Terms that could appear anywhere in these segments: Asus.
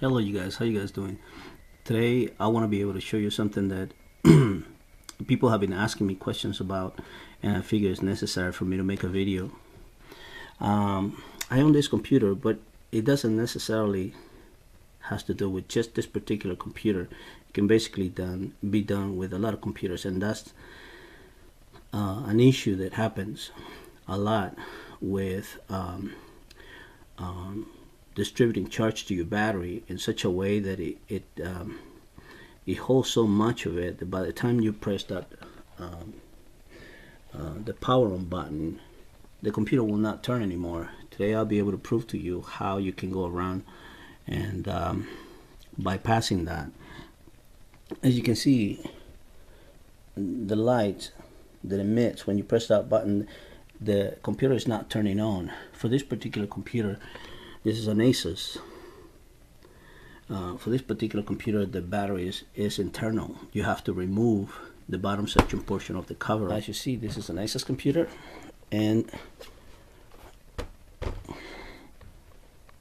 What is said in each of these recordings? Hello you guys, how you guys doing? Today I want to be able to show you something that people have been asking me questions about, and I figure it's necessary for me to make a video. I own this computer, but it doesn't necessarily has to do with just this particular computer. It can basically be done with a lot of computers, and that's an issue that happens a lot with distributing charge to your battery in such a way that it holds so much of it that by the time you press that the power on button, the computer will not turn anymore. Today I'll be able to prove to you how you can go around and bypassing that. As you can see, the light that emits when you press that button, the computer is not turning on. For this particular computer, this is an Asus. For this particular computer, the battery is internal. You have to remove the bottom section portion of the cover. As you see, this is an Asus computer, and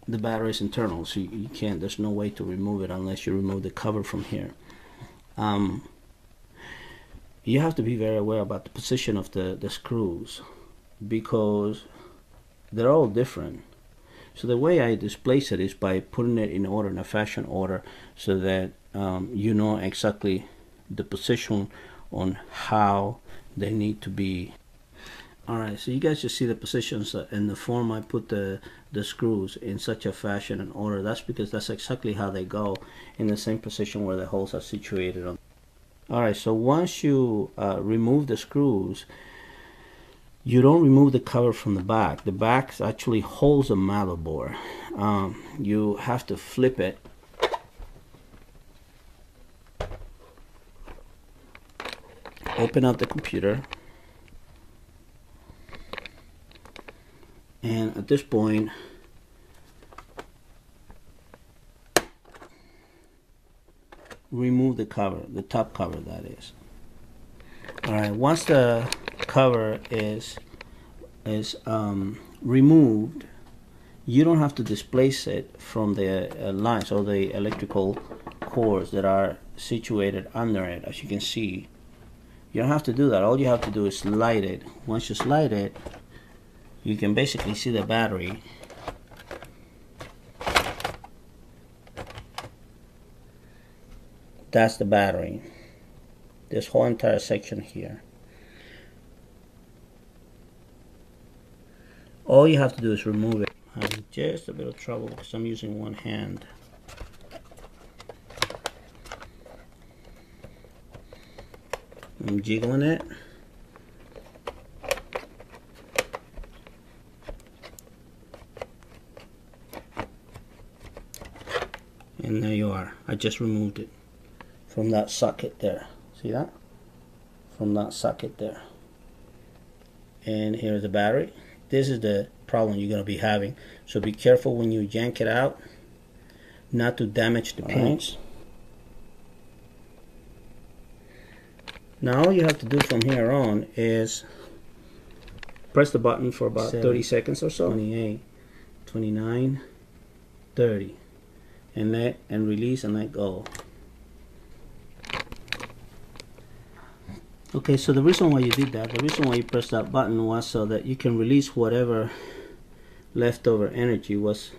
the battery is internal, so you can't, there's no way to remove it unless you remove the cover from here. You have to be very aware about the position of the screws, because they're all different. So the way I displace it is by putting it in order, in a fashion order, so that you know exactly the position on how they need to be. Alright, so you guys just see the positions and the form I put the screws in such a fashion and order. That's because that's exactly how they go, in the same position where the holes are situated on. Alright, so once you remove the screws, you don't remove the cover from the back. The back actually holds a motherboard. You have to flip it. Open up the computer. And at this point, remove the cover, the top cover that is. All right, once the cover is removed, you don't have to displace it from the lines or the electrical cords that are situated under it. As you can see, you don't have to do that. All you have to do is slide it. Once you slide it, you can basically see the battery . That's the battery, this whole entire section here. All you have to do is remove it. I'm having just a bit of trouble because I'm using one hand. I'm jiggling it. And there you are. I just removed it from that socket there. See that? From that socket there. And here's the battery. This is the problem you're going to be having. So be careful when you yank it out, not to damage the pins. Now all you have to do from here on is press the button for about 30 seconds or so. 28, 29, 30. And let, and release and let go. Okay, so the reason why you did that, the reason why you pressed that button was so that you can release whatever leftover energy was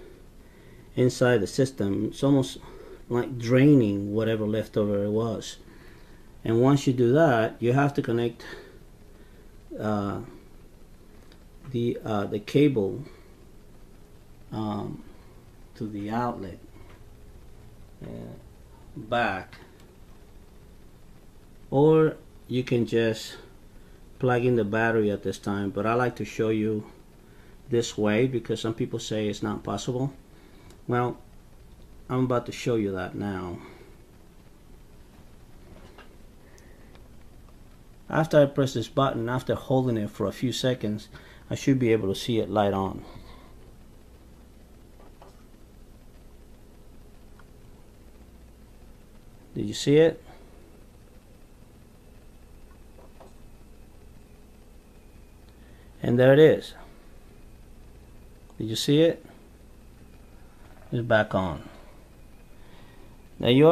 inside the system. It's almost like draining whatever leftover it was. And once you do that, you have to connect the cable to the outlet back, or you can just plug in the battery at this time, but I like to show you this way because some people say it's not possible. Well, I'm about to show you that now. After I press this button, after holding it for a few seconds, I should be able to see it light on. Did you see it? And there it is. Did you see it? It's back on. Now you